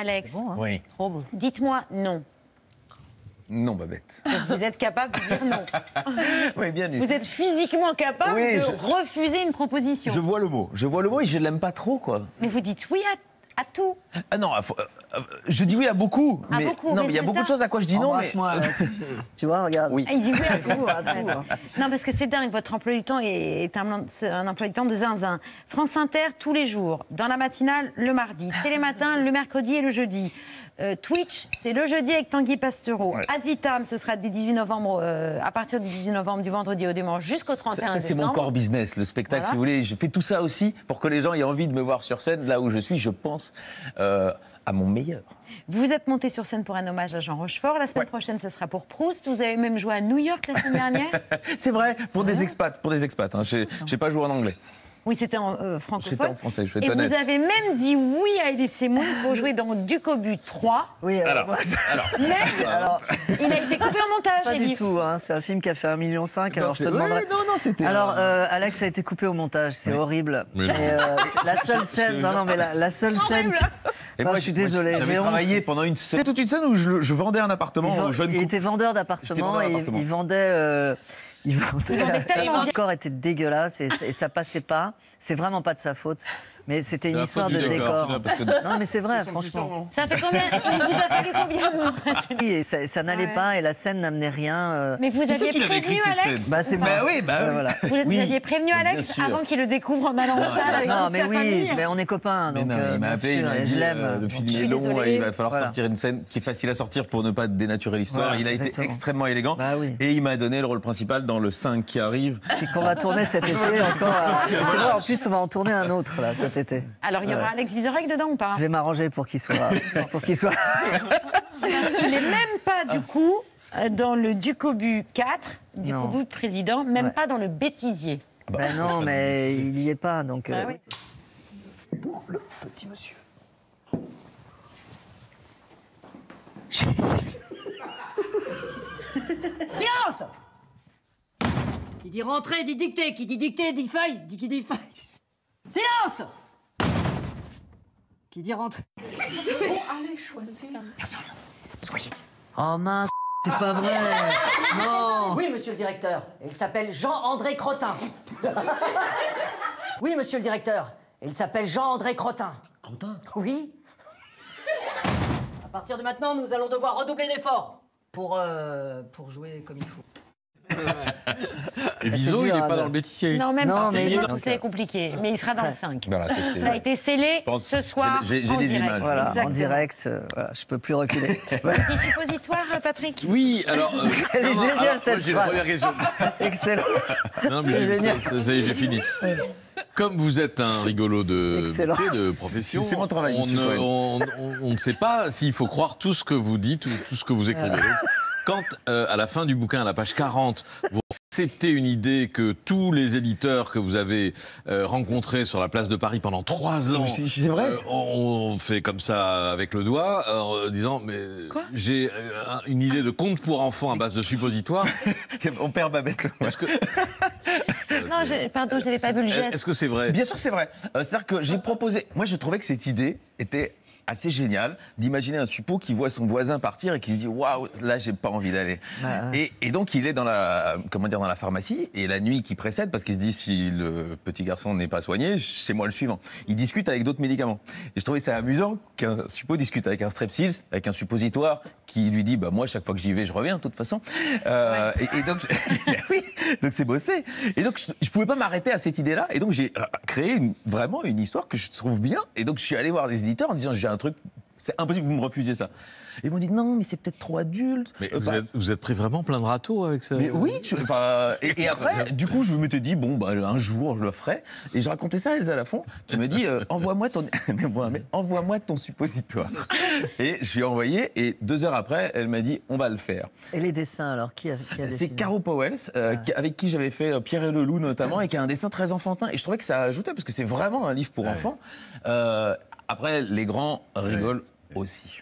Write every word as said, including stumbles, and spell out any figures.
Alex, bon, hein, oui. Trop beau. Dites-moi non. Non, Babette. Vous êtes capable de dire non. Oui, bien vu. Vous êtes physiquement capable oui, de je... refuser une proposition. Je vois le mot. Je vois le mot et je ne l'aime pas trop, quoi. Mais vous dites oui à, à tout. Ah non, à, euh, je dis oui à beaucoup. À mais, beaucoup non, mais il y a beaucoup de choses à quoi je dis oh, non. Mais... Moi, tu vois, regarde. Oui. Il dit oui à tout. À tout hein. Non, parce que c'est dingue. Votre emploi du temps est un, un emploi du temps de zinzin. France Inter, tous les jours. Dans la matinale, le mardi. Télématin, le mercredi et le jeudi. Euh, Twitch, c'est le jeudi avec Tanguy Pastereau. Ouais. Advitam, ce sera du dix-huit novembre, euh, à partir du dix-huit novembre, du vendredi au dimanche, jusqu'au trente et un décembre. Ça, c'est mon corps business, le spectacle, voilà. Si vous voulez. Je fais tout ça aussi pour que les gens aient envie de me voir sur scène. Là où je suis, je pense euh, à mon meilleur. Vous êtes monté sur scène pour un hommage à Jean Rochefort. La semaine ouais. prochaine, ce sera pour Proust. Vous avez même joué à New York la semaine dernière. C'est vrai, pour des, vrai. Expats, pour des expats. Hein. Je n'ai pas joué en anglais. Oui, c'était en euh, francophone. C'était en français, je vais être honnête. Et vous avez même dit oui à Elie Sémoun pour jouer dans Ducobu trois. Oui, alors... alors, alors, mais, alors il a été coupé en montage, Pas du tout, hein, c'est un film qui a fait un million cinq. Alors, je te demanderai... Oui, non, non, c'était... Alors, euh, Alex a été coupé au montage, c'est oui. horrible. Mais et, euh, la seule scène... Non, non, mais la, la seule scène... Et moi, non, je suis désolée. J'avais travaillé pendant une scène... C'était toute une scène où je, je vendais un appartement aux jeunes couples. Il était vendeur d'appartements et il vendait... Euh, Il vendait. Le corps était dégueulasse et, et ça passait pas. C'est vraiment pas de sa faute. Mais c'était une histoire de décor. décor. Que... Non, mais c'est vrai, franchement. Ça fait combien vous a fallu combien de mois et ça, ça n'allait ouais. pas et la scène n'amenait rien. Mais vous aviez prévenu Alex Bah, c'est bah, oui, bah, oui. Voilà. Vous, oui. vous aviez prévenu Alex avant qu'il le découvre en allant en salle avec Non, mais sa oui, famille. Mais on est copains. Donc, mais non, euh, il m'a appelé, il m'a dit le film est long et il va falloir sortir une scène qui est facile à sortir pour ne pas dénaturer l'histoire. Il a été extrêmement élégant et il m'a donné le rôle principal dans le cinq qui arrive. Et qu'on va tourner cet été encore. C'est vrai, en plus, on va en tourner un autre là. Été. Alors, il y aura ouais. Alex Vizorek dedans ou pas? Je vais m'arranger pour qu'il soit... pour qu'il soit... Il n'est même pas, du coup, dans le Ducobu quatre, Ducobu président, même ouais. pas dans le bêtisier. Bah, bah non, mais il n'y est pas, donc... Ah, euh... oui. Pour le petit monsieur. Silence! Qui dit rentrer, dit dicter. Qui dit dicter, dit feuille. Dit qui dit feuille. Silence! Qui dit rentre? Bon, allez, choisir. Personne. Soyez. Oh mince, c'est pas vrai. Non. Oui, monsieur le directeur. Il s'appelle Jean-André Crottin. Oui, monsieur le directeur. Il s'appelle Jean-André Crottin. Crottin? Oui. À partir de maintenant, nous allons devoir redoubler d'efforts pour, euh, pour jouer comme il faut. Et Viso, il n'est pas dans le bêtisier. Non, même pas. C'est compliqué. Mais il sera dans le cinq. Voilà, c'est, ça a été scellé ce soir. J'ai des images. Voilà, en direct, euh, voilà, je ne peux plus reculer. Petit suppositoire, Patrick? Oui, alors. Euh, Elle est géniale cette phrase. Excellent. Non, mais j'ai fini. Comme vous êtes un rigolo de Excellent. métier, de profession, c'est mon travail, on ne sait pas s'il faut croire tout ce que vous dites ou tout ce que vous écrivez. Quand, euh, à la fin du bouquin, à la page quarante, vous acceptez une idée que tous les éditeurs que vous avez euh, rencontrés sur la place de Paris pendant trois ans, c'est vrai, euh, on, on fait comme ça avec le doigt, en euh, disant mais j'ai euh, une idée de conte pour enfants à base de suppositoires. On perd Babette. Est-ce que... Non, je, pardon, je n'avais pas vu le geste. Est-ce que c'est vrai? Bien sûr, c'est vrai. Euh, c'est-à-dire que j'ai proposé. Moi, je trouvais que cette idée était assez génial d'imaginer un suppo qui voit son voisin partir et qui se dit waouh, là j'ai pas envie d'aller. Ah, et, et donc il est dans la, comment dire, dans la pharmacie et la nuit qui précède, parce qu'il se dit si le petit garçon n'est pas soigné, c'est moi le suivant. Il discute avec d'autres médicaments. Et je trouvais ça amusant qu'un suppo discute avec un strepsils, avec un suppositoire qui lui dit bah moi chaque fois que j'y vais je reviens de toute façon. Euh, ouais. et, et donc oui, donc c'est bossé. Et donc je, je pouvais pas m'arrêter à cette idée là. Et donc j'ai créé une, vraiment une histoire que je trouve bien. Et donc je suis allé voir les éditeurs en disant j'ai un truc, c'est impossible que vous me refusiez ça. Et ils m'ont dit non, mais c'est peut-être trop adulte. Mais euh, vous, bah, êtes, vous êtes pris vraiment plein de râteaux avec ça. Mais oui, je, bah, et, et après, du coup, je m'étais dit bon, bah, un jour, je le ferai. Et je racontais ça à Elsa Lafont, qui me dit euh, envoie-moi ton, mais envoie-moi ton suppositoire. Et je lui ai envoyé, et deux heures après, elle m'a dit on va le faire. Et les dessins, alors qui a, qui a dessiné? C'est Caro Powels, euh, ah. avec qui j'avais fait Pierre et le Loup notamment, ah. et qui a un dessin très enfantin. Et je trouvais que ça ajoutait, parce que c'est vraiment un livre pour ah, enfants. Oui. Euh, Après, les grands rigolent ouais. aussi.